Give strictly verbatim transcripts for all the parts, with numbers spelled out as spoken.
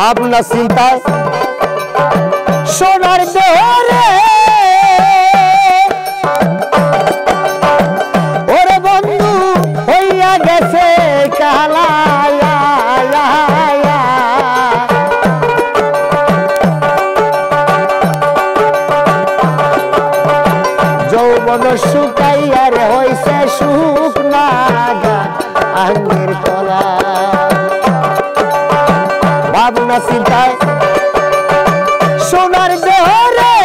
भावना सीता सोनार देहरे और बंधु होइया जैसे कहला या, या, या। जो मन सुखाइया रे होइसे सुख नागा अंगेर तला भावना सीता सोनार देहरे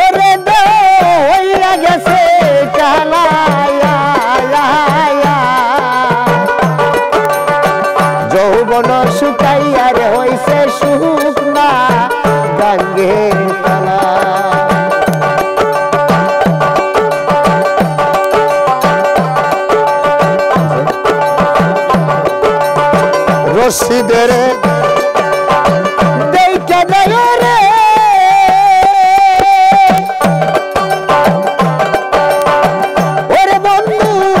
ओरे देहया जैसे कहला या, या, या। जौवन सुखाइया रे होइसे सुख ना गंगेर तला रस्सी दे रे देख दयो रे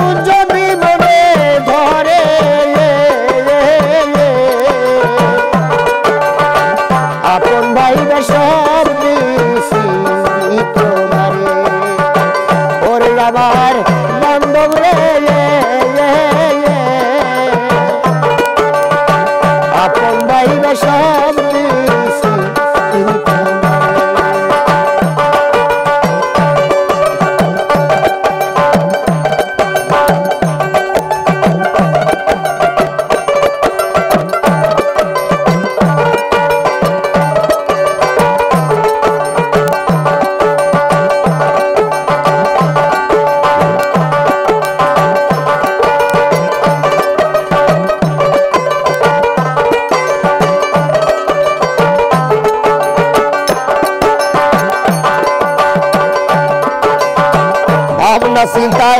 और बंधु जबी मने धरे आपन भाई बसर दिसी तोमारे और लावार बंधु रे भावना सीता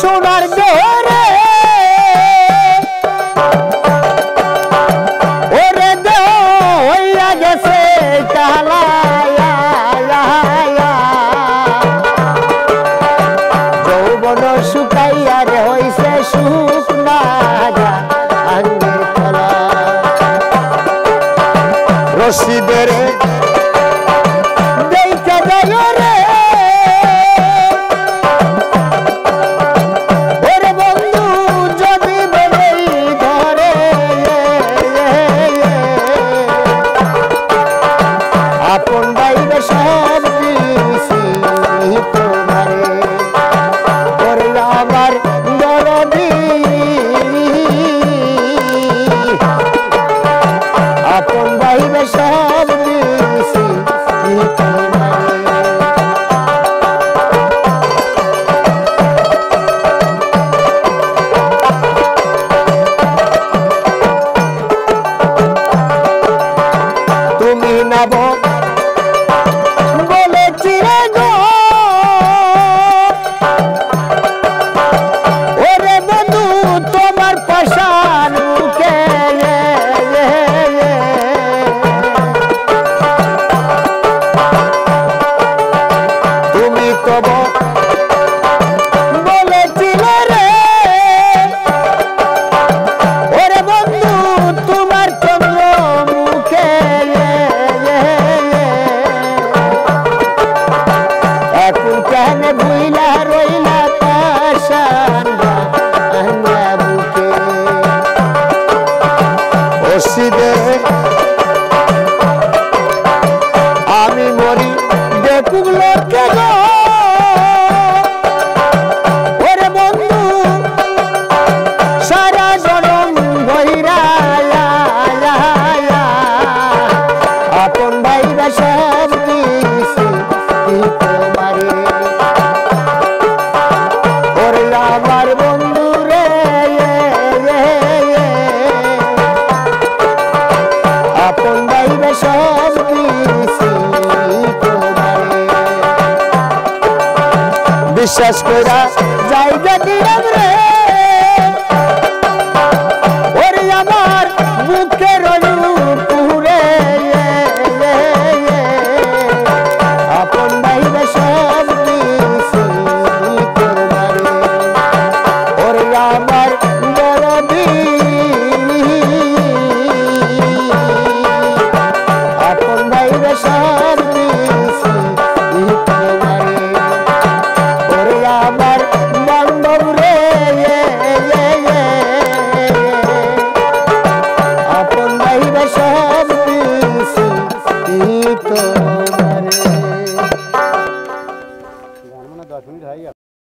सोनार देहरे ओरे देहया जैसे कहला या, या, या। जौवन सुखाइया रे होइसे सुख ना अंगेर तला रस्सी दे रे देइका दयो रे विश्वास करा जाएगा।